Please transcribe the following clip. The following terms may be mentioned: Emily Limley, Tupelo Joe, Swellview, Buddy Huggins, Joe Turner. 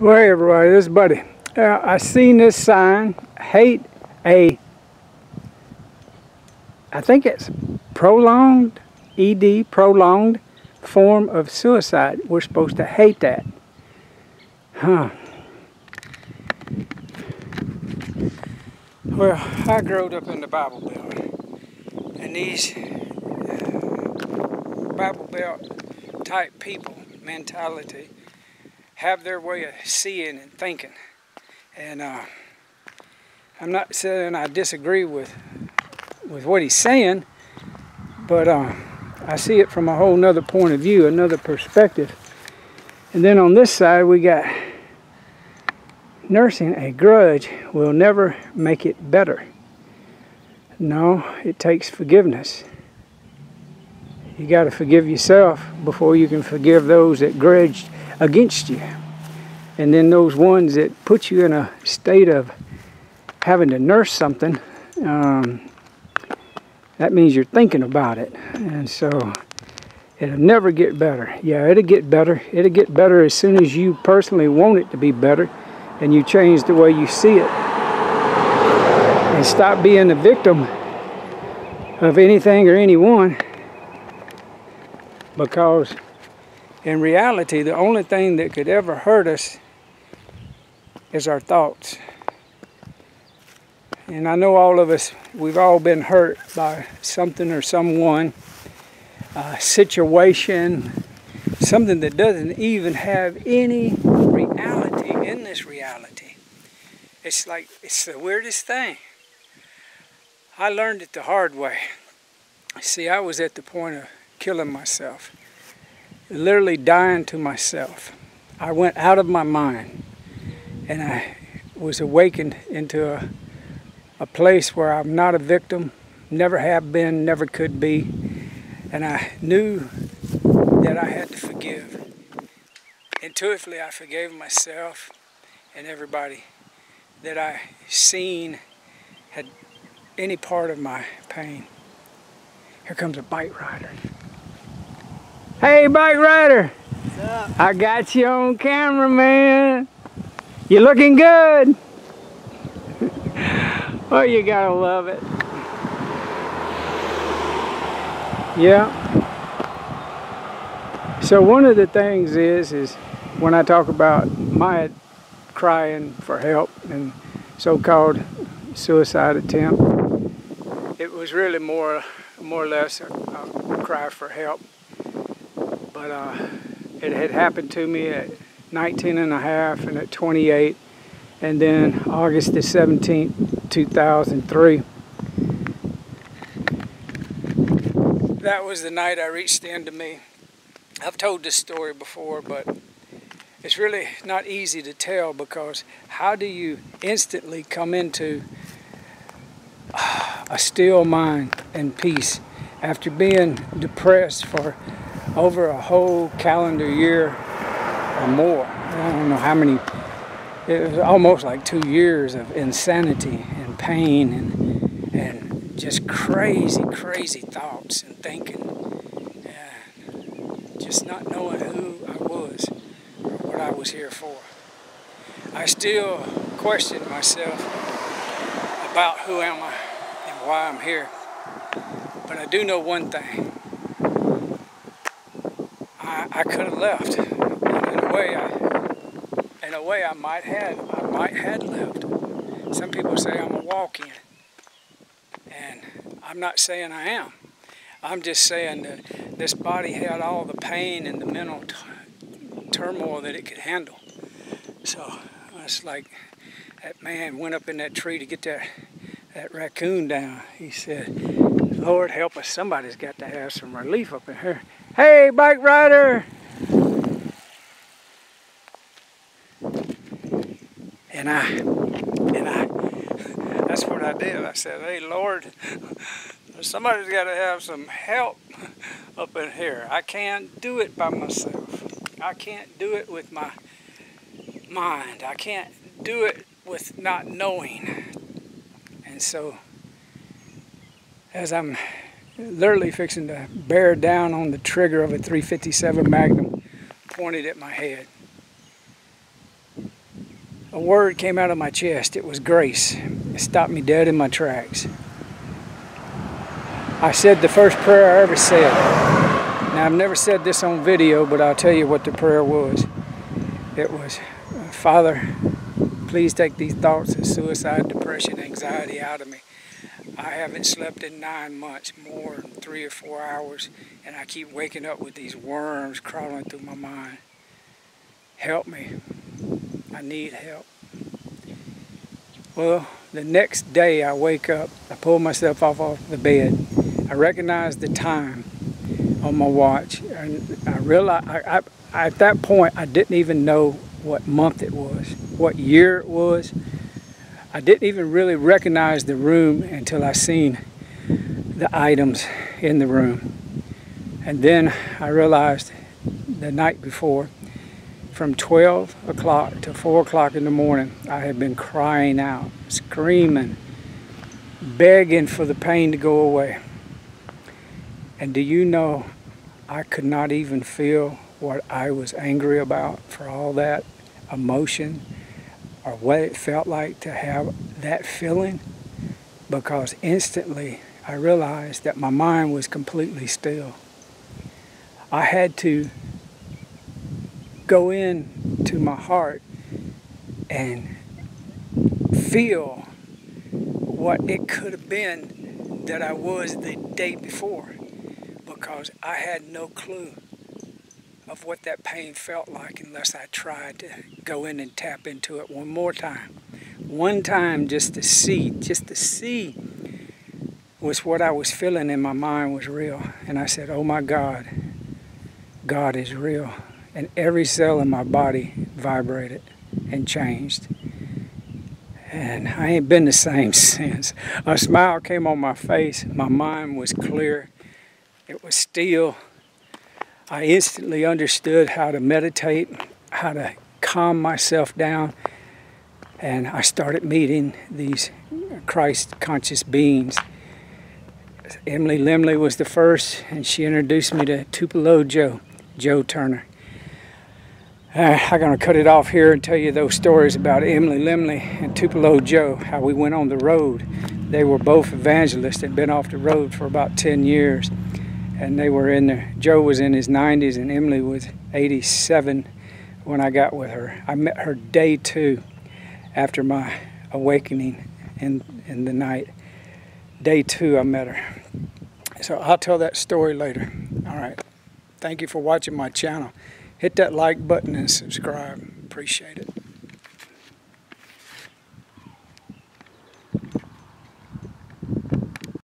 Well, hey everybody, this is Buddy. I seen this sign, I think it's prolonged, ED, prolonged form of suicide. We're supposed to hate that. Huh. Well, I growed up in the Bible Belt, and these Bible Belt type people, mentality, have their way of seeing and thinking. And I'm not saying I disagree with what he's saying, but I see it from a whole nother point of view, another perspective. And then on this side we got nursing a grudge will never make it better. No, it takes forgiveness. You got to forgive yourself before you can forgive those that grudged against you. And then those ones that put you in a state of having to nurse something, that means you're thinking about it. And so it'll never get better. Yeah, it'll get better. It'll get better as soon as you personally want it to be better and you change the way you see it. And stop being the victim of anything or anyone, because in reality, the only thing that could ever hurt us is our thoughts. And I know all of us, we've all been hurt by something or someone, a situation, something that doesn't even have any reality in this reality. It's like, it's the weirdest thing. I learned it the hard way. See, I was at the point of killing myself. Literally dying to myself. I went out of my mind and I was awakened into a place where I'm not a victim, never have been, never could be, and I knew that I had to forgive. Intuitively, I forgave myself and everybody that I seen had any part of my pain. Here comes a bike rider. Hey, bike rider. What's up? I got you on camera, man. You're looking good. Oh, you gotta love it. Yeah. So one of the things is when I talk about my crying for help and so-called suicide attempt, it was really more or less a cry for help. But it had happened to me at 19 and a half and at 28, and then August the 17th, 2003. That was the night I reached into me. I've told this story before, but it's really not easy to tell, because how do you instantly come into a still mind and peace after being depressed for over a whole calendar year or more? I don't know how many. It was almost like 2 years of insanity and pain and just crazy thoughts and thinking, and just not knowing who I was or what I was here for. I still questioned myself about who am I and why I'm here. But I do know one thing. I could have left. In a way I might had left. Some people say I'm a walk-in, and I'm not saying I am. I'm just saying that this body had all the pain and the mental turmoil that it could handle. So it's like that man went up in that tree to get that raccoon down. He said, Lord help us, somebody's got to have some relief up in here. Hey, bike rider! And I, that's what I did. I said, hey, Lord, somebody's got to have some help up in here. I can't do it by myself. I can't do it with my mind. I can't do it with not knowing. And so, as I'm literally fixing to bear down on the trigger of a .357 Magnum pointed at my head, a word came out of my chest. It was grace. It stopped me dead in my tracks. I said the first prayer I ever said. Now, I've never said this on video, but I'll tell you what the prayer was. It was, Father, please take these thoughts of suicide, depression, anxiety out of me. I haven't slept in 9 months, more than 3 or 4 hours, and I keep waking up with these worms crawling through my mind. Help me. I need help. Well, the next day I wake up, I pull myself off the bed. I recognize the time on my watch, and I realized, at that point, I didn't even know what month it was, what year it was. I didn't even really recognize the room until I seen the items in the room. And then I realized the night before, from 12 o'clock to 4 o'clock in the morning, I had been crying out, screaming, begging for the pain to go away. And do you know, I could not even feel what I was angry about for all that emotion, or what it felt like to have that feeling, because instantly I realized that my mind was completely still. I had to go into my heart and feel what it could have been that I was the day before, because I had no clue of what that pain felt like unless I tried to go in and tap into it one more time. One time just to see was what I was feeling in my mind was real. And I said, oh my God, God is real. And every cell in my body vibrated and changed. And I ain't been the same since. A smile came on my face. My mind was clear. It was still. I instantly understood how to meditate, how to calm myself down, and I started meeting these Christ conscious beings. Emily Limley was the first, and she introduced me to Tupelo Joe, Joe Turner. I'm going to cut it off here and tell you those stories about Emily Limley and Tupelo Joe, how we went on the road. They were both evangelists and been off the road for about 10 years. And they were in there. Joe was in his 90s and Emily was 87 when I got with her. I met her day two after my awakening in the night. Day two I met her. So I'll tell that story later. All right. Thank you for watching my channel. Hit that like button and subscribe. Appreciate it.